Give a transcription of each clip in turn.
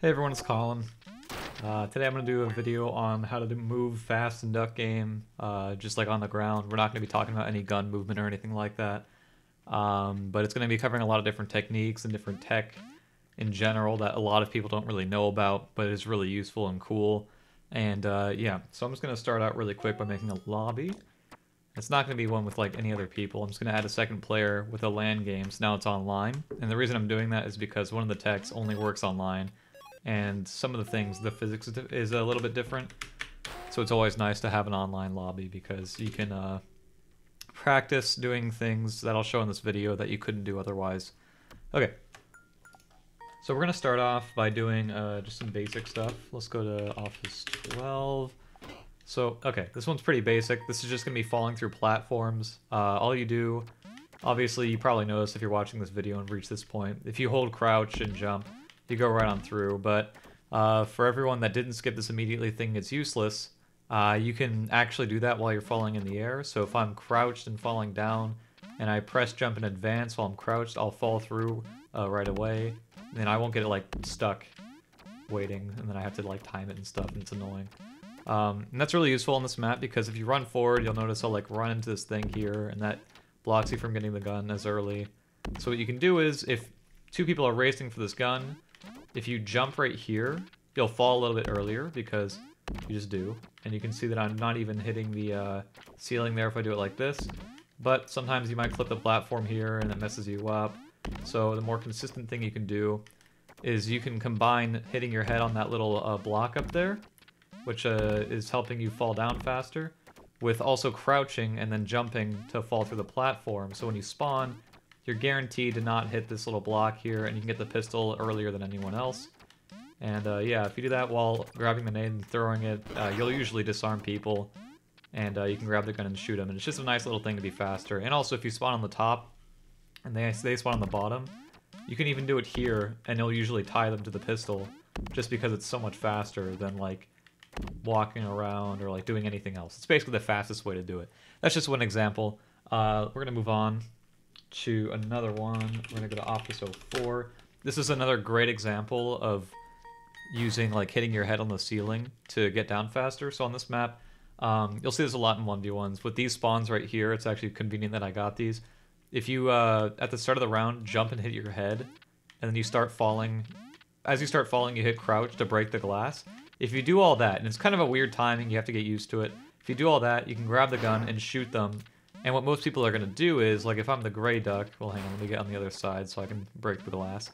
Hey everyone, it's Colin. Today I'm going to do a video on how to move fast in Duck Game, just like on the ground. We're not going to be talking about any gun movement or anything like that, but it's going to be covering a lot of different techniques and different tech in general that a lot of people don't really know about, but it's really useful and cool. And yeah, so I'm just going to start out really quick by making a lobby. It's not going to be one with like any other people. I'm just going to add a second player with a LAN game, so now it's online. And the reason I'm doing that is because one of the techs only works online. And some of the things, the physics is a little bit different, so it's always nice to have an online lobby because you can practice doing things that I'll show in this video that you couldn't do otherwise. Okay, so we're going to start off by doing just some basic stuff. Let's go to Office 12. So, okay, this one's pretty basic. This is just going to be falling through platforms. All you do, obviously you probably noticed if you're watching this video and reach this point, if you hold crouch and jump, you go right on through. But for everyone that didn't skip this immediately thinking it's useless, you can actually do that while you're falling in the air. So if I'm crouched and falling down, and I press jump in advance while I'm crouched, I'll fall through right away, and I won't get like stuck waiting, and then I have to like time it and stuff, and it's annoying. And that's really useful on this map because if you run forward, you'll notice I'll like run into this thing here, and that blocks you from getting the gun as early. So what you can do is, if two people are racing for this gun, if you jump right here, you'll fall a little bit earlier because you just do. And you can see that I'm not even hitting the ceiling there if I do it like this. But sometimes you might clip the platform here and it messes you up. So the more consistent thing you can do is you can combine hitting your head on that little block up there, which is helping you fall down faster, with also crouching and then jumping to fall through the platform. So when you spawn, you're guaranteed to not hit this little block here, and you can get the pistol earlier than anyone else. And yeah, if you do that while grabbing the nade and throwing it, you'll usually disarm people, and you can grab the gun and shoot them. And it's just a nice little thing to be faster. And also, if you spawn on the top, and they spawn on the bottom, you can even do it here, and you'll usually tie them to the pistol, just because it's so much faster than like walking around or like doing anything else. It's basically the fastest way to do it. That's just one example. We're gonna move on to another one. We're gonna go to Office 04. This is another great example of using like hitting your head on the ceiling to get down faster. So on this map, you'll see this a lot in 1v1s. With these spawns right here, it's actually convenient that I got these. If you, at the start of the round, jump and hit your head, and then you start falling. As you start falling, you hit crouch to break the glass. If you do all that, and it's kind of a weird timing, you have to get used to it. If you do all that, you can grab the gun and shoot them. And what most people are going to do is, like if I'm the gray duck, well hang on, let me get on the other side so I can break the glass.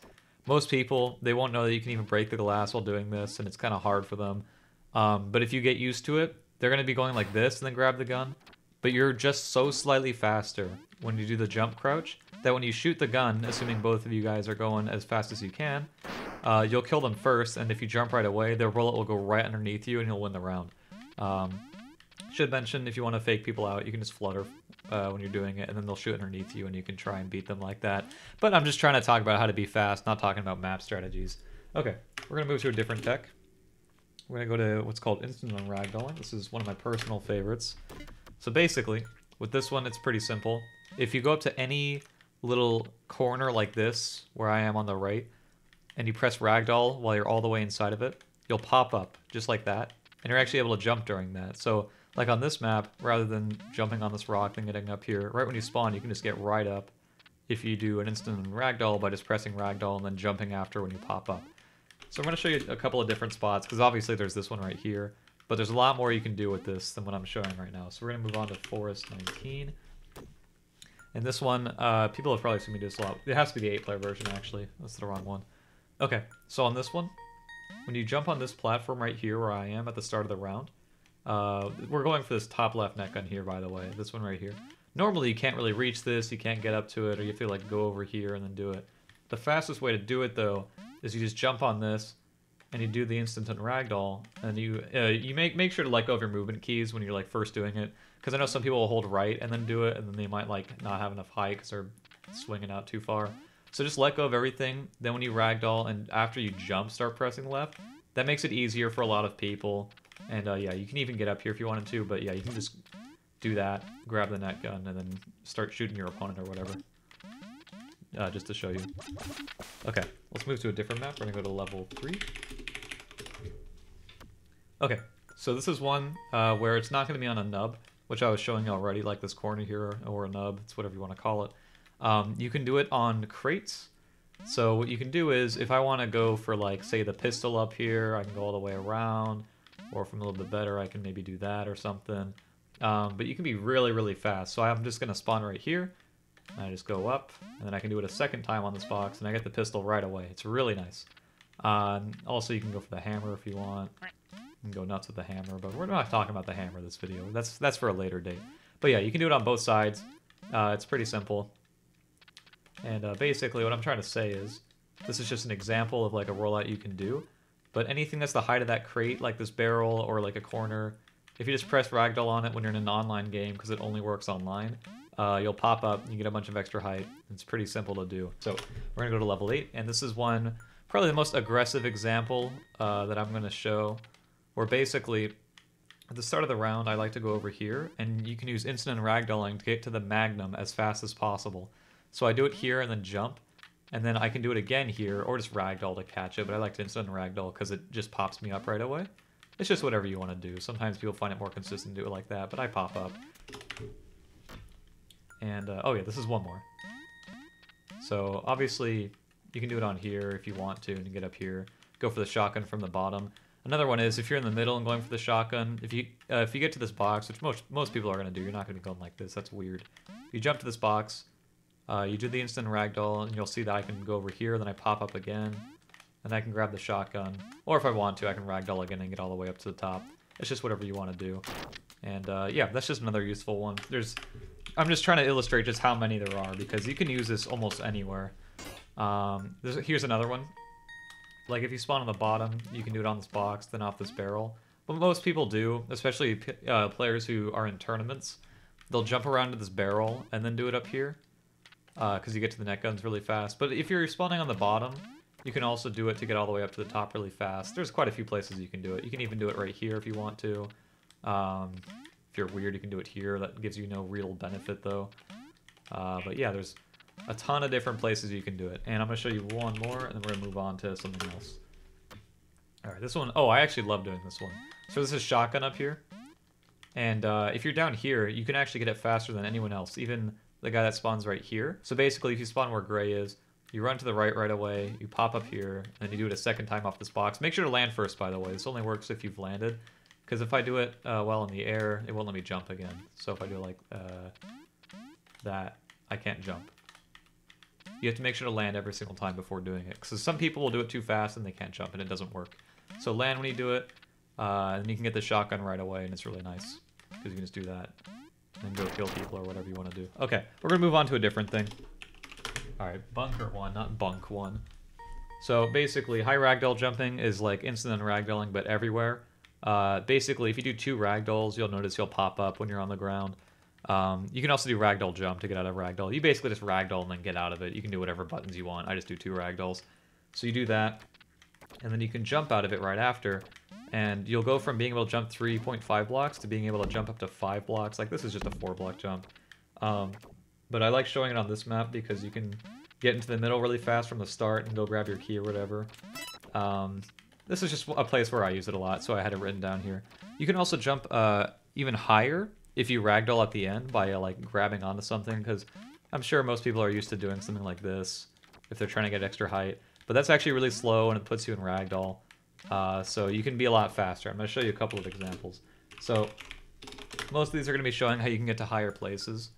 Most people, they won't know that you can even break the glass while doing this, and it's kind of hard for them. But if you get used to it, they're going to be going like this and then grab the gun. But you're just so slightly faster when you do the jump crouch that when you shoot the gun, assuming both of you guys are going as fast as you can, you'll kill them first, and if you jump right away, their bullet will go right underneath you and you'll win the round. Should mention, if you want to fake people out, you can just flutter when you're doing it, and then they'll shoot underneath you and you can try and beat them like that. But I'm just trying to talk about how to be fast, not talking about map strategies. Okay, we're going to move to a different tech. We're going to go to what's called instant on ragdolling. This is one of my personal favorites. So basically, with this one, it's pretty simple. If you go up to any little corner like this, where I am on the right, and you press ragdoll while you're all the way inside of it, you'll pop up just like that, and you're actually able to jump during that. So like on this map, rather than jumping on this rock and getting up here, right when you spawn, you can just get right up if you do an instant ragdoll by just pressing ragdoll and then jumping after when you pop up. So I'm going to show you a couple of different spots, because obviously there's this one right here, but there's a lot more you can do with this than what I'm showing right now. So we're going to move on to Forest 19. And this one, people have probably seen me do this a lot. It has to be the 8-player version, actually. That's the wrong one. Okay, so on this one, when you jump on this platform right here where I am at the start of the round, we're going for this top left neck gun here, by the way, this one right here. Normally you can't really reach this, you can't get up to it, or you have to like go over here and then do it. The fastest way to do it though is you just jump on this and you do the instant and ragdoll, and you make sure to let go of your movement keys when you're like first doing it, because I know some people will hold right and then do it, and then they might like not have enough height because they're swinging out too far. So just let go of everything, then when you ragdoll and after you jump start pressing left, that makes it easier for a lot of people. And yeah, you can even get up here if you wanted to, but yeah, you can just do that, grab the net gun, and then start shooting your opponent or whatever. Just to show you. Okay, let's move to a different map. We're gonna go to level 3. Okay, so this is one where it's not going to be on a nub, which I was showing already, like this corner here, or a nub, it's whatever you want to call it. You can do it on crates. So what you can do is, if I want to go for, like, say the pistol up here, I can go all the way around, or from a little bit better, I can maybe do that or something. But you can be really, really fast. So I'm just going to spawn right here, and I just go up, and then I can do it a second time on this box, and I get the pistol right away. It's really nice. Also, you can go for the hammer if you want. You can go nuts with the hammer, but we're not talking about the hammer this video. That's for a later date. But yeah, you can do it on both sides. It's pretty simple. And basically what I'm trying to say is, this is just an example of like a rollout you can do, but anything that's the height of that crate, like this barrel or like a corner, if you just press ragdoll on it when you're in an online game, because it only works online, you'll pop up, you get a bunch of extra height. It's pretty simple to do. So we're gonna go to level 8, and this is one, probably the most aggressive example that I'm gonna show, where basically at the start of the round, I like to go over here, and you can use instant and ragdolling to get to the magnum as fast as possible. So I do it here and then jump, and then I can do it again here, or just ragdoll to catch it, but I like to instant ragdoll because it just pops me up right away. It's just whatever you want to do. Sometimes people find it more consistent to do it like that, but I pop up. And, oh yeah, this is one more. So obviously, you can do it on here if you want to, and you get up here. Go for the shotgun from the bottom. Another one is, if you're in the middle and going for the shotgun, if you get to this box, which most people are going to do, you're not going to be going like this, that's weird. You jump to this box. You do the instant ragdoll, and you'll see that I can go over here, then I pop up again, and I can grab the shotgun. Or if I want to, I can ragdoll again and get all the way up to the top. It's just whatever you want to do. And yeah, that's just another useful one. I'm just trying to illustrate just how many there are, because you can use this almost anywhere. Here's another one. Like, if you spawn on the bottom, you can do it on this box, then off this barrel. But most people do, especially players who are in tournaments. They'll jump around to this barrel and then do it up here, because you get to the net guns really fast. But if you're spawning on the bottom, you can also do it to get all the way up to the top really fast. There's quite a few places you can do it. You can even do it right here if you want to. If you're weird, you can do it here. That gives you no real benefit, though. But yeah, there's a ton of different places you can do it. And I'm going to show you one more, and then we're going to move on to something else. All right, this one. Oh, I actually love doing this one. So this is shotgun up here. And if you're down here, you can actually get it faster than anyone else, even the guy that spawns right here. So basically, if you spawn where gray is, you run to the right away, you pop up here, and you do it a second time off this box. Make sure to land first, by the way. This only works if you've landed, because if I do it while in the air, it won't let me jump again. So if I do like that, I can't jump. You have to make sure to land every single time before doing it, because some people will do it too fast and they can't jump and it doesn't work. So land when you do it, and you can get the shotgun right away, and it's really nice, because you can just do that and go kill people or whatever you want to do. Okay, we're going to move on to a different thing. Alright, Bunker 1, not Bunk 1. So basically, high ragdoll jumping is like instant and ragdolling, but everywhere. Basically, if you do two ragdolls, you'll notice you'll pop up when you're on the ground. You can also do ragdoll jump to get out of ragdoll. You basically just ragdoll and then get out of it. You can do whatever buttons you want. I just do two ragdolls. So you do that, and then you can jump out of it right after. And you'll go from being able to jump 3.5 blocks to being able to jump up to 5 blocks. Like, this is just a 4-block jump. But I like showing it on this map because you can get into the middle really fast from the start and go grab your key or whatever. This is just a place where I use it a lot, so I had it written down here. You can also jump even higher if you ragdoll at the end by, like, grabbing onto something, because I'm sure most people are used to doing something like this if they're trying to get extra height. But that's actually really slow, and it puts you in ragdoll. So you can be a lot faster. I'm going to show you a couple of examples. So most of these are going to be showing how you can get to higher places,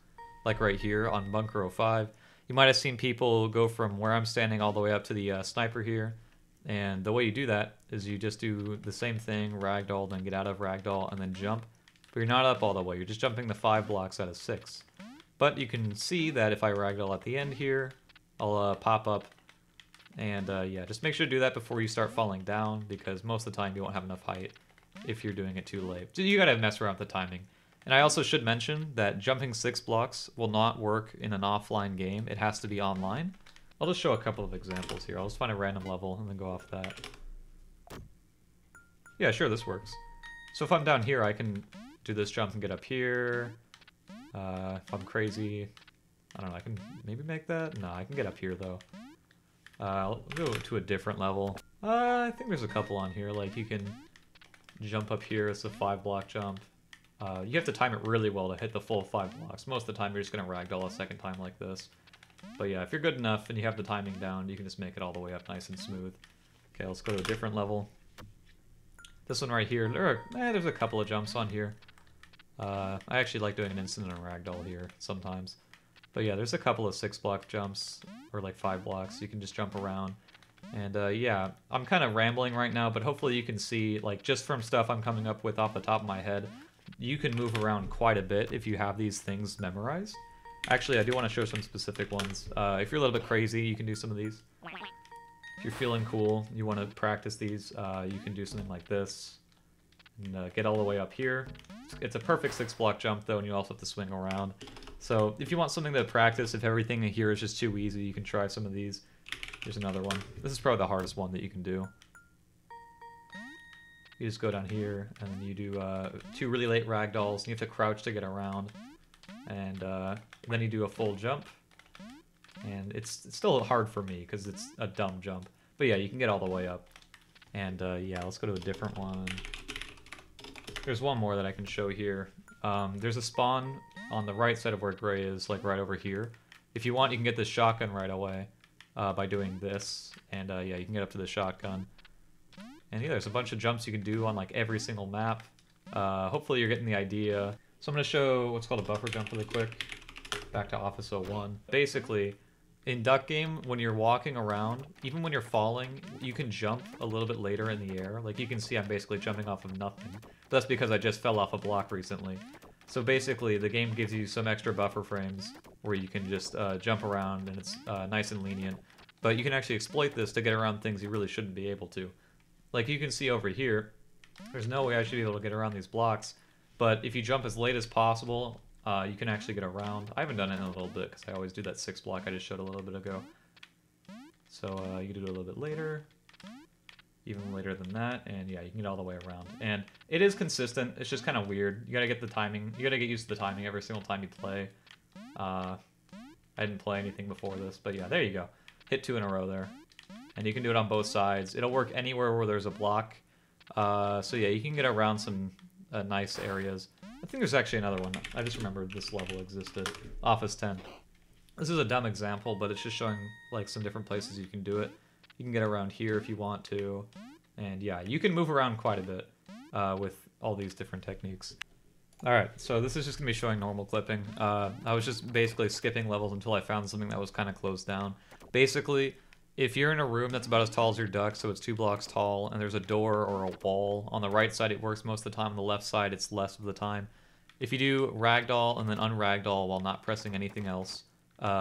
like right here on Bunker 05. You might have seen people go from where I'm standing all the way up to the sniper here. And the way you do that is you just do the same thing, ragdoll, then get out of ragdoll, and then jump. But you're not up all the way. You're just jumping the 5 blocks out of 6. But you can see that if I ragdoll at the end here, I'll pop up. And yeah, just make sure to do that before you start falling down, because most of the time you won't have enough height if you're doing it too late. So you gotta mess around with the timing. And I also should mention that jumping 6 blocks will not work in an offline game. It has to be online. I'll just show a couple of examples here. I'll just find a random level and then go off that. Yeah, sure, this works. So if I'm down here, I can do this jump and get up here. If I'm crazy, I don't know, I can maybe make that? No, I can get up here though. I'll go to a different level. I think there's a couple on here, like you can jump up here. It's a 5-block jump. You have to time it really well to hit the full 5 blocks. Most of the time, you're just going to ragdoll a second time like this. But yeah, if you're good enough and you have the timing down, you can just make it all the way up nice and smooth. Okay, let's go to a different level. This one right here, there are, there's a couple of jumps on here. I actually like doing an instant and a ragdoll here sometimes. But yeah, there's a couple of 6-block jumps, or like 5 blocks. You can just jump around. And yeah, I'm kind of rambling right now, but hopefully you can see, like, just from stuff I'm coming up with off the top of my head, you can move around quite a bit if you have these things memorized. Actually, I do want to show some specific ones. If you're a little bit crazy, you can do some of these. If you're feeling cool, you want to practice these, you can do something like this. And get all the way up here. It's a perfect 6-block jump, though, and you also have to swing around. So if you want something to practice, if everything in here is just too easy, you can try some of these. Here's another one. This is probably the hardest one that you can do. You just go down here, and then you do 2 really late ragdolls, and you have to crouch to get around. And then you do a full jump, and it's still hard for me because it's a dumb jump. But yeah, you can get all the way up. And yeah, let's go to a different one. There's one more that I can show here. There's a spawn on the right side of where gray is, like right over here. If you want, you can get this shotgun right away by doing this. And yeah, you can get up to the shotgun. And yeah, there's a bunch of jumps you can do on like every single map. Hopefully you're getting the idea. So I'm going to show what's called a buffer jump really quick. Back to Office 01. Basically, in Duck Game, when you're walking around, even when you're falling, you can jump a little bit later in the air. Like you can see I'm basically jumping off of nothing. That's because I just fell off a block recently. So basically, the game gives you some extra buffer frames where you can just jump around and it's nice and lenient. But you can actually exploit this to get around things you really shouldn't be able to. Like you can see over here, there's no way I should be able to get around these blocks. But if you jump as late as possible, you can actually get around. I haven't done it in a little bit because I always do that 6-block I just showed a little bit ago. So you can do it a little bit later, even later than that, and yeah, you can get all the way around. And it is consistent, it's just kind of weird. You gotta get the timing, you gotta get used to the timing every single time you play. I didn't play anything before this, but yeah, there you go. Hit 2 in a row there. And you can do it on both sides. It'll work anywhere where there's a block. So yeah, you can get around some nice areas. I think there's actually another one. I just remembered this level existed. Office 10. This is a dumb example, but it's just showing like some different places you can do it. You can get around here if you want to. And yeah, you can move around quite a bit with all these different techniques. Alright, so this is just going to be showing normal clipping. I was just basically skipping levels until I found something that was kind of closed down. Basically, if you're in a room that's about as tall as your duck, so it's 2 blocks tall, and there's a door or a wall, on the right side it works most of the time, on the left side it's less of the time. If you do ragdoll and then unragdoll while not pressing anything else,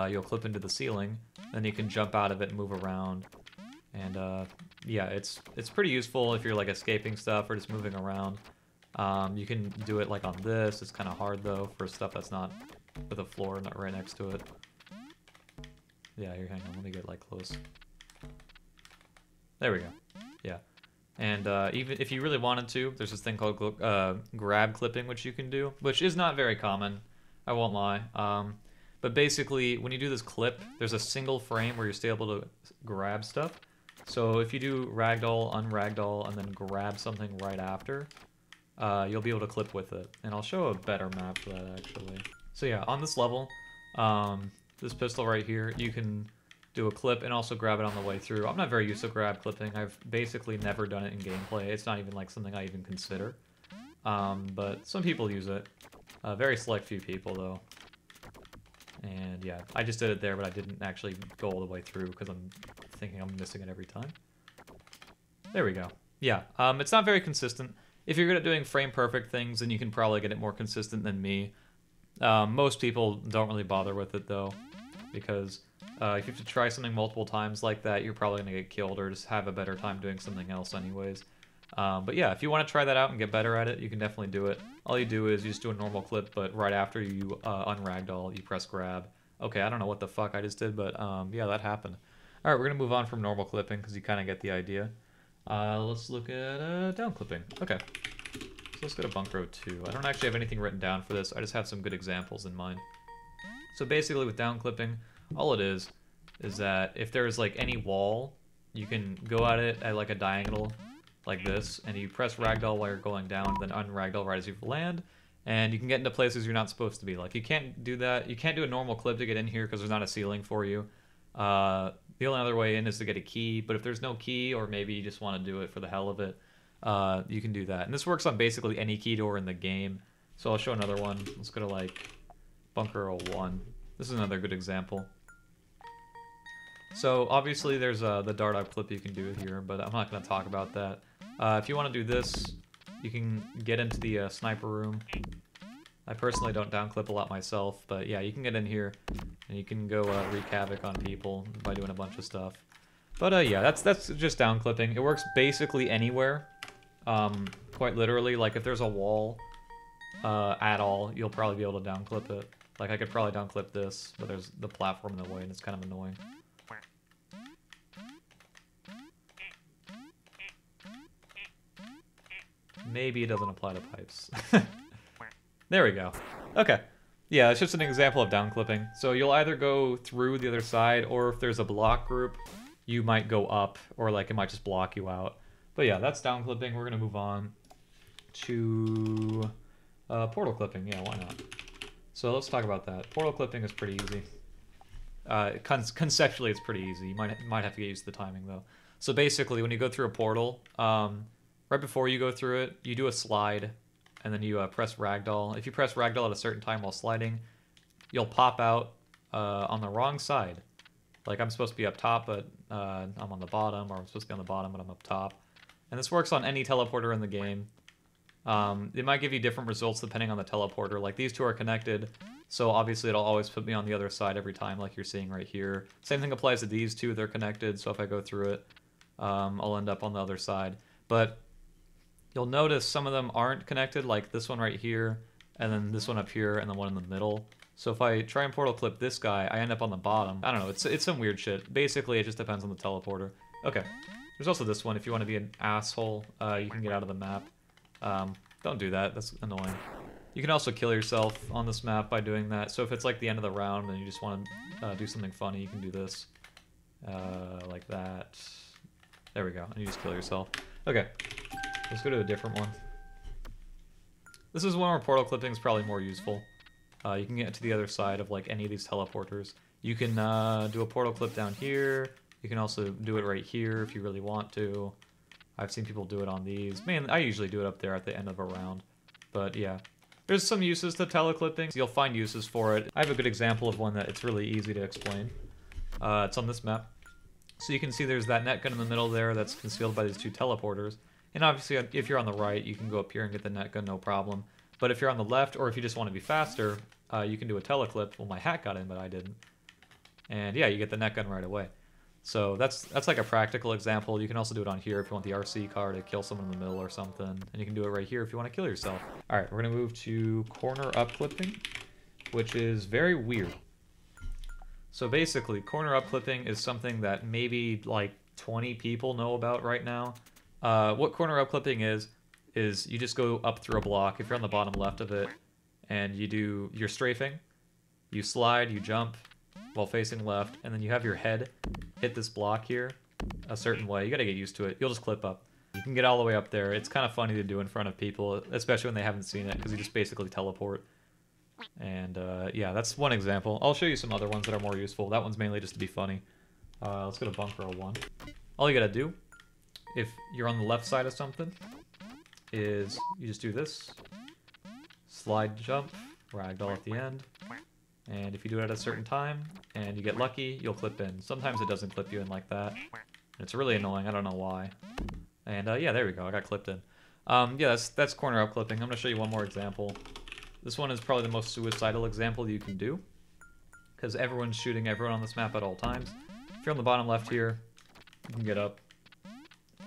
you'll clip into the ceiling, then you can jump out of it and move around. And yeah, it's pretty useful if you're like escaping stuff or just moving around. You can do it like on this. It's kind of hard though for stuff that's not with a floor, not right next to it. Yeah, here, hang on, let me get like close. There we go. Yeah, and even if you really wanted to, there's this thing called grab clipping, which you can do, which is not very common. I won't lie. But basically, when you do this clip, there's a single frame where you're still able to grab stuff. So if you do ragdoll, unragdoll, and then grab something right after, you'll be able to clip with it. And I'll show a better map for that, actually. So yeah, on this level, this pistol right here, you can do a clip and also grab it on the way through. I'm not very used to grab clipping. I've basically never done it in gameplay. It's not even like something I even consider. But some people use it. A very select few people, though. And yeah, I just did it there, but I didn't actually go all the way through because I'm thinking I'm missing it every time. There we go. Yeah, it's not very consistent. If you're good at doing frame perfect things, then you can probably get it more consistent than me. Most people don't really bother with it though, because if you have to try something multiple times like that, you're probably going to get killed or just have a better time doing something else anyways. But yeah, if you want to try that out and get better at it, you can definitely do it. All you do is you just do a normal clip, but right after you unragdoll, you press grab. Okay, I don't know what the fuck I just did, but yeah, that happened. Alright, we're going to move on from normal clipping because you kind of get the idea. Let's look at down clipping. Okay, so let's go to Bunker Row 2. I don't actually have anything written down for this, I just have some good examples in mind. So basically with down clipping, all it is that if there's like any wall, you can go at it at like a diagonal. like this, and you press ragdoll while you're going down, then unragdoll right as you land, and you can get into places you're not supposed to be. Like, you can't do that. You can't do a normal clip to get in here because there's not a ceiling for you. The only other way in is to get a key, but if there's no key, or maybe you just want to do it for the hell of it, you can do that. And this works on basically any key door in the game. So I'll show another one. Let's go to, like, Bunker 01. This is another good example. So, obviously, there's the dart up clip you can do here, but I'm not going to talk about that. If you want to do this, you can get into the sniper room. I personally don't downclip a lot myself, but yeah, you can get in here, and you can go wreak havoc on people by doing a bunch of stuff. But yeah, that's just downclipping. It works basically anywhere, quite literally. Like, if there's a wall at all, you'll probably be able to downclip it. Like, I could probably downclip this, but there's the platform in the way, and it's kind of annoying. Maybe it doesn't apply to pipes. There we go. Okay. Yeah, it's just an example of downclipping. So you'll either go through the other side, or if there's a block group, you might go up, or like it might just block you out. But yeah, that's downclipping. We're going to move on to portal clipping. Yeah, why not? So let's talk about that. Portal clipping is pretty easy. Conceptually, it's pretty easy. You might have to get used to the timing, though. So basically, when you go through a portal, right before you go through it, you do a slide, and then you press ragdoll. If you press ragdoll at a certain time while sliding, you'll pop out on the wrong side. Like, I'm supposed to be up top, but I'm on the bottom, or I'm supposed to be on the bottom, but I'm up top. And this works on any teleporter in the game. It might give you different results depending on the teleporter. Like, these two are connected, so obviously it'll always put me on the other side every time, like you're seeing right here. Same thing applies to these two. They're connected, so if I go through it, I'll end up on the other side. But you'll notice some of them aren't connected, like this one right here, and then this one up here, and the one in the middle. So if I try and portal clip this guy, I end up on the bottom. I don't know, it's some weird shit. Basically, it just depends on the teleporter. Okay, there's also this one. If you want to be an asshole, you can get out of the map. Don't do that, that's annoying. You can also kill yourself on this map by doing that. So if it's like the end of the round and you just want to do something funny, you can do this. Like that. There we go, and you just kill yourself. Okay, let's go to a different one. This is one where portal clipping is probably more useful. You can get to the other side of like any of these teleporters. You can do a portal clip down here. You can also do it right here if you really want to. I've seen people do it on these. Man, I usually do it up there at the end of a round. But yeah, there's some uses to teleclipping. You'll find uses for it. I have a good example of one that it's really easy to explain. It's on this map. So you can see there's that net gun in the middle there that's concealed by these two teleporters. And obviously, if you're on the right, you can go up here and get the net gun, no problem. But if you're on the left, or if you just want to be faster, you can do a teleclip. Well, my hat got in, but I didn't. And yeah, you get the net gun right away. So that's like a practical example. You can also do it on here if you want the RC car to kill someone in the middle or something. And you can do it right here if you want to kill yourself. All right, we're going to move to corner up clipping, which is very weird. So basically, corner up clipping is something that maybe like 20 people know about right now. What corner up clipping is you just go up through a block. If you're on the bottom left of it, and you do your strafing, you slide, you jump while facing left, and then you have your head hit this block here a certain way. You gotta get used to it. You'll just clip up. You can get all the way up there. It's kind of funny to do in front of people, especially when they haven't seen it, because you just basically teleport. And yeah, that's one example. I'll show you some other ones that are more useful. That one's mainly just to be funny. Let's go to Bunker 01. All you gotta do, if you're on the left side of something, is you just do this. Slide, jump, ragdoll at the end. And if you do it at a certain time, and you get lucky, you'll clip in. Sometimes it doesn't clip you in like that. It's really annoying, I don't know why. And yeah, there we go, I got clipped in. Yeah, that's corner up clipping. I'm gonna show you one more example. This one is probably the most suicidal example you can do, because everyone's shooting everyone on this map at all times. If you're on the bottom left here, you can get up.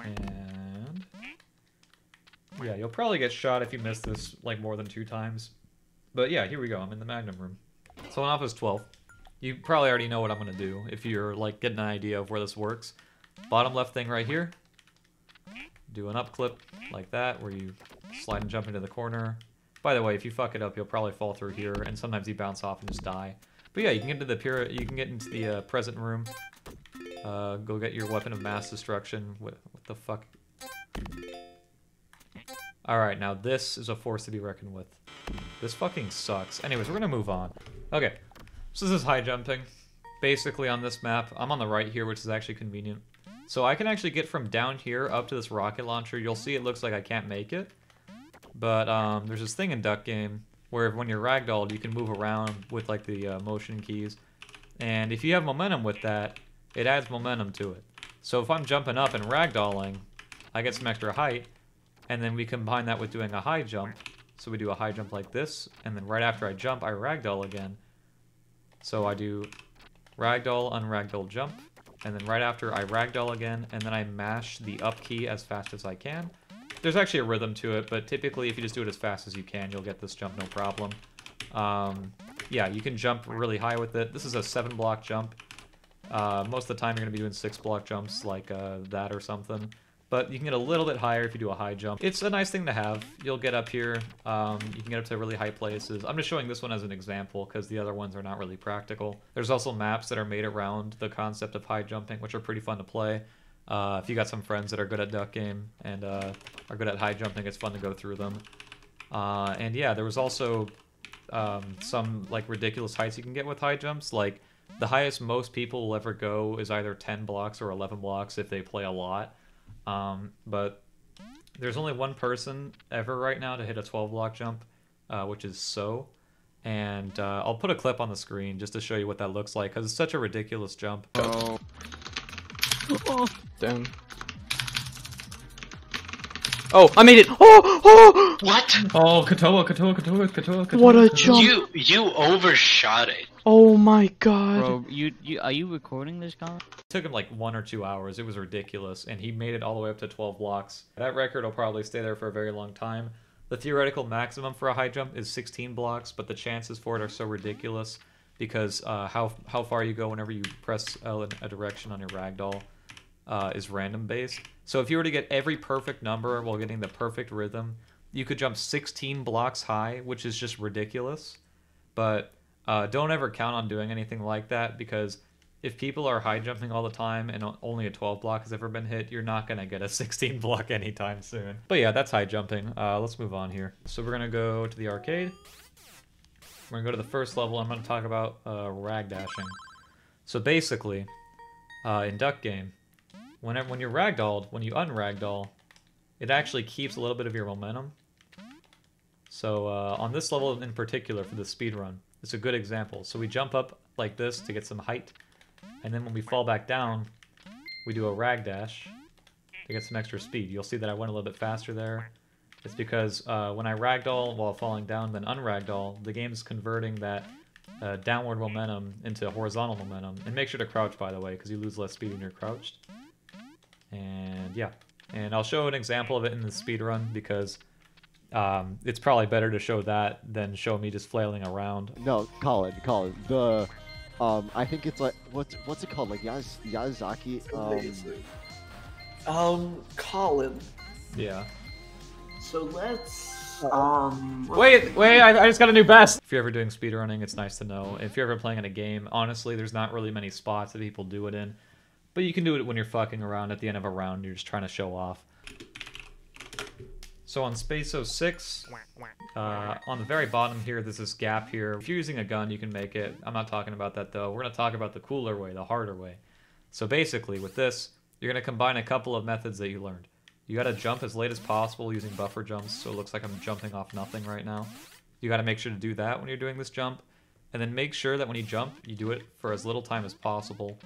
And yeah, you'll probably get shot if you miss this like more than 2 times. But yeah, here we go, I'm in the Magnum room. So in Office 12, you probably already know what I'm going to do if you're like getting an idea of where this works. Bottom left thing right here, do an up clip like that where you slide and jump into the corner. By the way, if you fuck it up, you'll probably fall through here, and sometimes you bounce off and just die. But yeah, you can get into the present room. Go get your weapon of mass destruction. What the fuck? Alright, now this is a force to be reckoned with. This fucking sucks. Anyways, we're gonna move on. Okay, so this is high jumping. Basically on this map, I'm on the right here, which is actually convenient. So I can actually get from down here up to this rocket launcher. You'll see it looks like I can't make it. But there's this thing in Duck Game where when you're ragdolled, you can move around with like the motion keys. And if you have momentum with that, it adds momentum to it. So if I'm jumping up and ragdolling, I get some extra height, and then we combine that with doing a high jump. So we do a high jump like this, and then right after I jump, I ragdoll again. So I do ragdoll, unragdoll, jump, and then right after I ragdoll again, and then I mash the up key as fast as I can. There's actually a rhythm to it, but typically if you just do it as fast as you can, you'll get this jump no problem. Yeah, you can jump really high with it. This is a 7-block jump. Most of the time you're going to be doing 6-block jumps like that or something. But you can get a little bit higher if you do a high jump. It's a nice thing to have. You'll get up here. You can get up to really high places. I'm just showing this one as an example because the other ones are not really practical. There's also maps that are made around the concept of high jumping, which are pretty fun to play. If you got some friends that are good at Duck Game and are good at high jumping, it's fun to go through them. And yeah, there was also some like ridiculous heights you can get with high jumps. Like the highest most people will ever go is either 10 blocks or 11 blocks if they play a lot. But there's only one person ever right now to hit a 12-block jump, which is So. And I'll put a clip on the screen just to show you what that looks like, because it's such a ridiculous jump. Oh. Oh. Damn. Oh, I made it! Oh! Oh! What? Oh, Katoa. What a jump! You overshot it. Oh my god. Bro, are you recording this, Colin? It took him like 1 or 2 hours. It was ridiculous, and he made it all the way up to 12 blocks. That record will probably stay there for a very long time. The theoretical maximum for a high jump is 16 blocks, but the chances for it are so ridiculous because how far you go whenever you press L in a direction on your ragdoll is random based. So if you were to get every perfect number while getting the perfect rhythm, you could jump 16 blocks high, which is just ridiculous. But don't ever count on doing anything like that, because if people are high jumping all the time and only a 12 block has ever been hit, you're not going to get a 16 block anytime soon. But yeah, that's high jumping. Let's move on here. So we're going to go to the arcade. We're going to go to the first level. I'm going to talk about rag dashing. So basically, in Duck Game, when you're ragdolled, when you unragdoll, it actually keeps a little bit of your momentum. So on this level in particular for the speedrun, it's a good example. So we jump up like this to get some height, and then when we fall back down, we do a rag dash to get some extra speed. You'll see that I went a little bit faster there. It's because when I ragdoll while falling down, then unragdoll, the game's converting that downward momentum into horizontal momentum. And make sure to crouch, by the way, because you lose less speed when you're crouched. And yeah, and I'll show an example of it in the speedrun because it's probably better to show that than show me just flailing around. No, Colin, the I think it's like what's it called, like Yazaki? Colin. Yeah. So let's wait, I just got a new best. If you're ever doing speedrunning, it's nice to know. If you're ever playing in a game, honestly, there's not really many spots that people do it in. But you can do it when you're fucking around at the end of a round, you're just trying to show off. So on Space 06, on the very bottom here, there's this gap here. If you're using a gun, you can make it. I'm not talking about that though. We're going to talk about the cooler way, the harder way. So basically, with this, you're going to combine a couple of methods that you learned. You got to jump as late as possible using buffer jumps, so it looks like I'm jumping off nothing right now. You got to make sure to do that when you're doing this jump. And then make sure that when you jump, you do it for as little time as possible.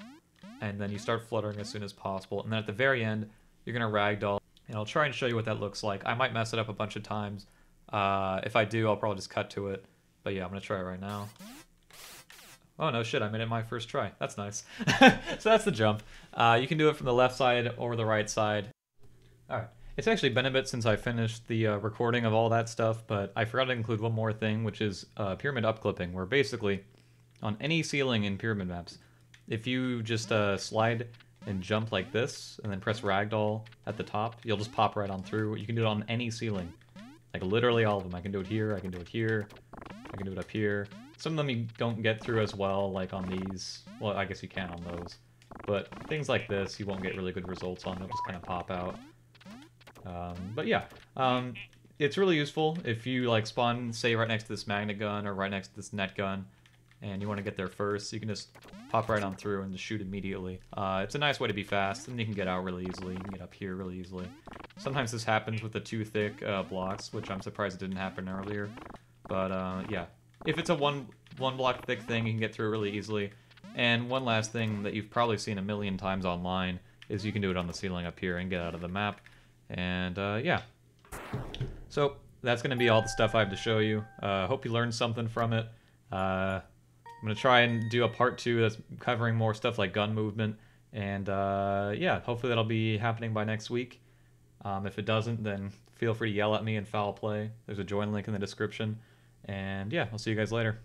And then you start fluttering as soon as possible. And then at the very end, you're going to ragdoll. And I'll try and show you what that looks like. I might mess it up a bunch of times. If I do, I'll probably just cut to it. But yeah, I'm going to try it right now. Oh, no shit, I made it my first try. That's nice. So that's the jump. You can do it from the left side or the right side. All right. It's actually been a bit since I finished the recording of all that stuff, but I forgot to include one more thing, which is pyramid upclipping, where basically on any ceiling in pyramid maps, if you just slide and jump like this, and then press ragdoll at the top, you'll just pop right on through. You can do it on any ceiling. Like, literally all of them. I can do it here, I can do it here, I can do it up here. Some of them you don't get through as well, like on these. Well, I guess you can on those. But things like this, you won't get really good results on. They'll just kind of pop out. But yeah. it's really useful if you like spawn, say, right next to this magna gun or right next to this net gun, and you want to get there first. You can just pop right on through and just shoot immediately. It's a nice way to be fast, and you can get out really easily. You can get up here really easily. Sometimes this happens with the too thick blocks, which I'm surprised it didn't happen earlier. But yeah, if it's a one block thick thing, you can get through really easily. And one last thing that you've probably seen a million times online is you can do it on the ceiling up here and get out of the map. And yeah. So that's gonna be all the stuff I have to show you. Hope you learned something from it. I'm going to try and do a part 2 that's covering more stuff like gun movement. And yeah, hopefully that'll be happening by next week. If it doesn't, then feel free to yell at me in Fowl Play. There's a join link in the description. And yeah, I'll see you guys later.